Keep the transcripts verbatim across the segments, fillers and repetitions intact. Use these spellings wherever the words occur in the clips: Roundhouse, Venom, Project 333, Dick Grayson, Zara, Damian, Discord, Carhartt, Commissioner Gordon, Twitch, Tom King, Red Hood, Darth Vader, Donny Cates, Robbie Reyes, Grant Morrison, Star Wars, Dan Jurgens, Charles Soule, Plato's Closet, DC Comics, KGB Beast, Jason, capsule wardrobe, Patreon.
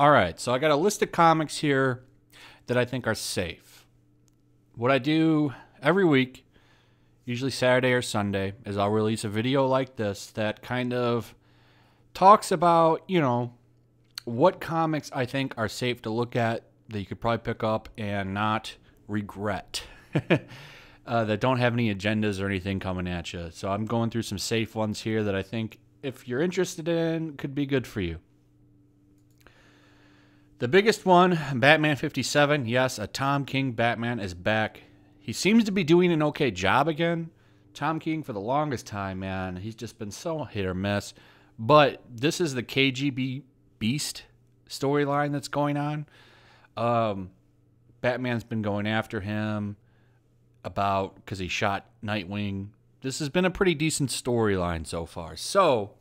All right, so I got a list of comics here that I think are safe. What I do every week, usually Saturday or Sunday, is I'll release a video like this that kind of talks about, you know, what comics I think are safe to look at that you could probably pick up and not regret, uh, that don't have any agendas or anything coming at you. So I'm going through some safe ones here that I think, if you're interested in, could be good for you. The biggest one, Batman fifty-seven. Yes, a Tom King Batman is back. He seems to be doing an okay job again. Tom King, for the longest time, man, he's just been so hit or miss. But this is the K G B Beast storyline that's going on. Um, Batman's been going after him about because he shot Nightwing. This has been a pretty decent storyline so far. So,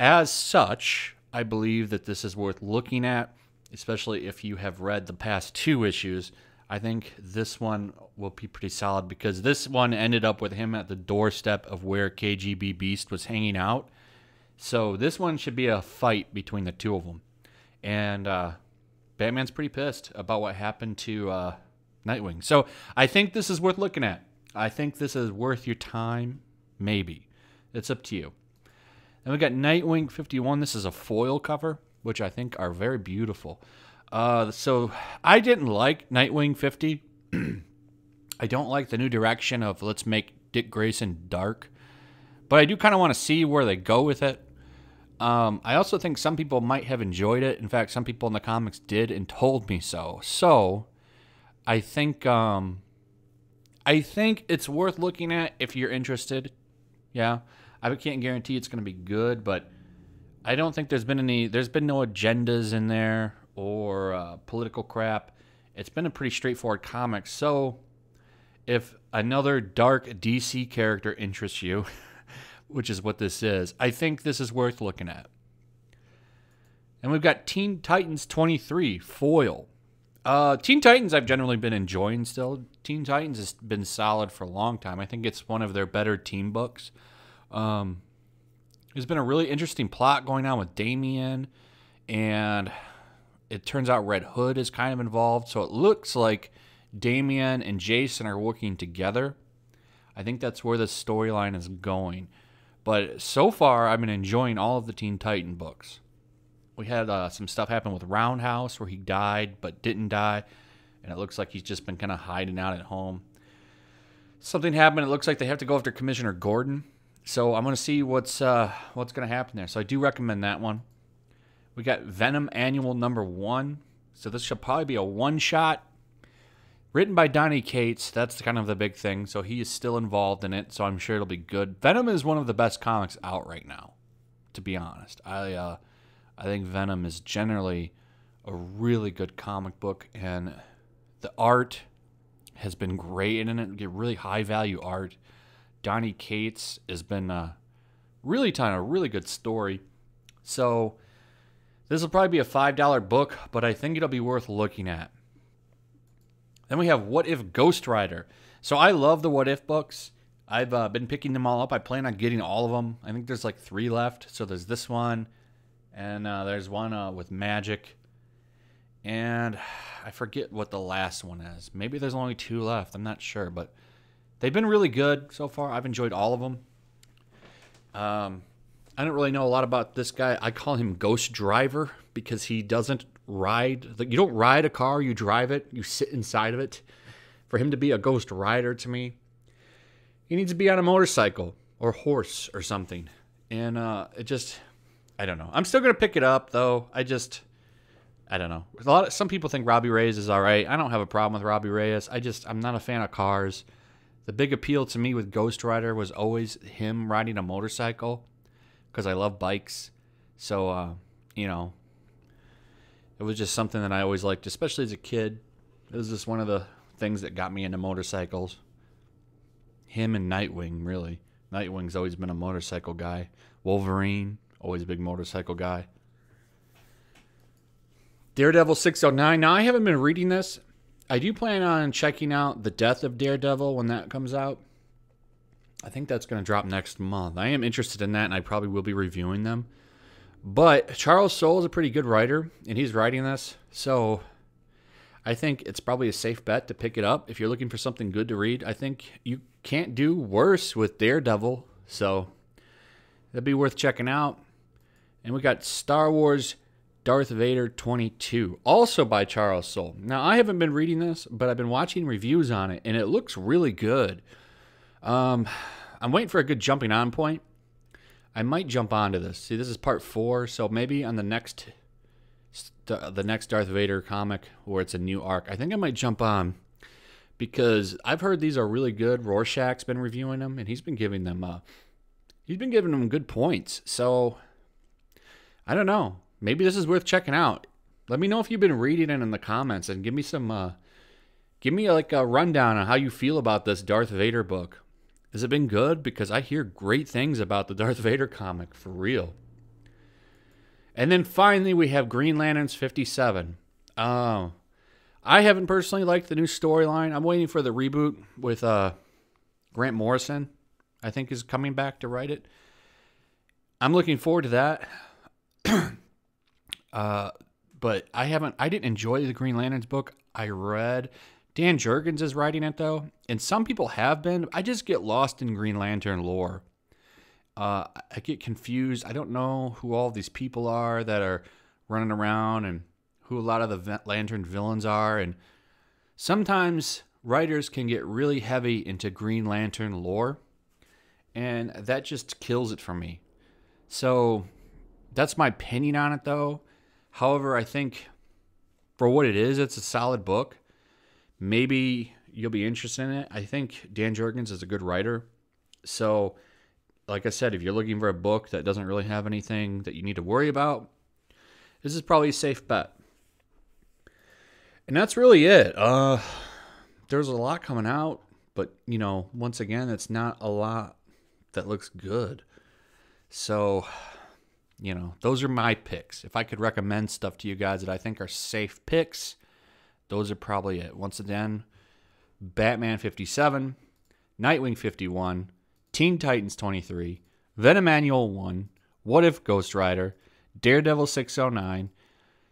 as such, I believe that this is worth looking at, especially if you have read the past two issues. I think this one will be pretty solid because this one ended up with him at the doorstep of where K G B Beast was hanging out. So this one should be a fight between the two of them. And uh, Batman's pretty pissed about what happened to uh, Nightwing. So I think this is worth looking at. I think this is worth your time. Maybe. It's up to you. And we got Nightwing fifty-one. This is a foil cover, which I think are very beautiful. Uh, so I didn't like Nightwing fifty. I don't like the new direction of let's make Dick Grayson dark. But I do kind of want to see where they go with it. Um, I also think some people might have enjoyed it. In fact, some people in the comics did and told me so. So I think um, I think it's worth looking at if you're interested. Yeah. I can't guarantee it's going to be good, but I don't think there's been any, there's been no agendas in there or uh, political crap. It's been a pretty straightforward comic. So if another dark D C character interests you, which is what this is, I think this is worth looking at. And we've got Teen Titans twenty-three, foil. Uh, Teen Titans I've generally been enjoying still. Teen Titans has been solid for a long time. I think it's one of their better teen books. Um, there's been a really interesting plot going on with Damian, and it turns out Red Hood is kind of involved, so it looks like Damian and Jason are working together. I think that's where the storyline is going. But so far, I've been enjoying all of the Teen Titan books. We had uh, some stuff happen with Roundhouse where he died but didn't die, and it looks like he's just been kind of hiding out at home. Something happened. It looks like they have to go after Commissioner Gordon. So I'm going to see what's uh, what's going to happen there. So I do recommend that one. We got Venom Annual number one. So this should probably be a one-shot. Written by Donny Cates. That's kind of the big thing. So he is still involved in it. So I'm sure it'll be good. Venom is one of the best comics out right now, to be honest. I, uh, I think Venom is generally a really good comic book. And the art has been great in it. You get really high-value art. Donny Cates has been uh, really telling a really good story. So this will probably be a five dollar book, but I think it'll be worth looking at. Then we have What If Ghost Rider. So I love the What If books. I've uh, been picking them all up. I plan on getting all of them. I think there's like three left. So there's this one, and uh, there's one uh, with magic. And I forget what the last one is. Maybe there's only two left. I'm not sure, but they've been really good so far. I've enjoyed all of them. Um, I don't really know a lot about this guy. I call him Ghost Driver because he doesn't ride. The, you don't ride a car. You drive it. You sit inside of it. For him to be a ghost rider to me, he needs to be on a motorcycle or horse or something. And uh, it just, I don't know. I'm still going to pick it up, though. I just, I don't know. A lot of, some people think Robbie Reyes is all right. I don't have a problem with Robbie Reyes. I just, I'm not a fan of cars. The big appeal to me with Ghost Rider was always him riding a motorcycle because I love bikes. So, uh, you know, it was just something that I always liked, especially as a kid. It was just one of the things that got me into motorcycles. Him and Nightwing, really. Nightwing's always been a motorcycle guy. Wolverine, always a big motorcycle guy. Daredevil six oh nine. Now, I haven't been reading this. I do plan on checking out The Death of Daredevil when that comes out. I think that's going to drop next month. I am interested in that, and I probably will be reviewing them. But Charles Soule is a pretty good writer, and he's writing this, so I think it's probably a safe bet to pick it up if you're looking for something good to read. I think you can't do worse with Daredevil, so that'd be worth checking out. And we got Star Wars Darth Vader twenty-two, also by Charles Soule. Now, I haven't been reading this, but I've been watching reviews on it, and it looks really good. Um, I'm waiting for a good jumping on point. I might jump onto this. See, this is part four, so maybe on the next the next Darth Vader comic where it's a new arc, I think I might jump on, because I've heard these are really good. Rorschach's been reviewing them, and he's been giving them uh, he's been giving them good points. So I don't know. Maybe this is worth checking out. Let me know if you've been reading it in the comments, and give me some uh, give me like a rundown on how you feel about this Darth Vader book. Has it been good? Because I hear great things about the Darth Vader comic, for real. And then finally, we have Green Lanterns fifty-seven. Uh, I haven't personally liked the new storyline. I'm waiting for the reboot with uh, Grant Morrison, I think, is coming back to write it. I'm looking forward to that. uh, but I haven't. I didn't enjoy the Green Lanterns book I read. Dan Jurgens is writing it, though, and some people have been. I just get lost in Green Lantern lore. Uh, I get confused. I don't know who all these people are that are running around and who a lot of the Lantern villains are. And sometimes writers can get really heavy into Green Lantern lore, and that just kills it for me. So that's my opinion on it, though. However, I think for what it is, it's a solid book. Maybe you'll be interested in it. I think Dan Jurgens is a good writer. So, like I said, if you're looking for a book that doesn't really have anything that you need to worry about, this is probably a safe bet. And that's really it. Uh, there's a lot coming out, but, you know, once again, it's not a lot that looks good. So, you know, those are my picks. If I could recommend stuff to you guys that I think are safe picks, those are probably it. Once again, Batman fifty-seven, Nightwing fifty-one, Teen Titans twenty-three, Venom Annual one, What If Ghost Rider, Daredevil six oh nine,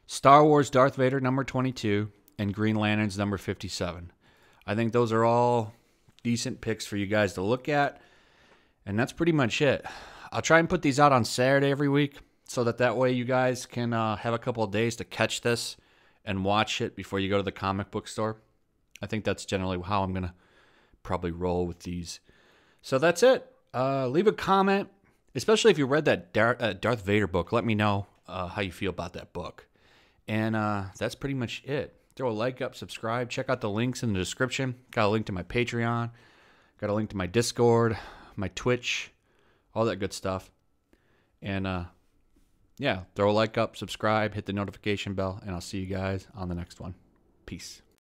Star Wars Darth Vader number twenty-two, and Green Lanterns number fifty-seven. I think those are all decent picks for you guys to look at, and that's pretty much it. I'll try and put these out on Saturday every week, so that that way you guys can uh, have a couple of days to catch this and watch it before you go to the comic book store. I think that's generally how I'm going to probably roll with these. So that's it. Uh, leave a comment, especially if you read that Dar uh, Darth Vader book. Let me know uh, how you feel about that book. And uh, that's pretty much it. Throw a like up, subscribe. Check out the links in the description. Got a link to my Patreon. Got a link to my Discord, my Twitch, all that good stuff. And uh, yeah, throw a like up, subscribe, hit the notification bell, and I'll see you guys on the next one. Peace.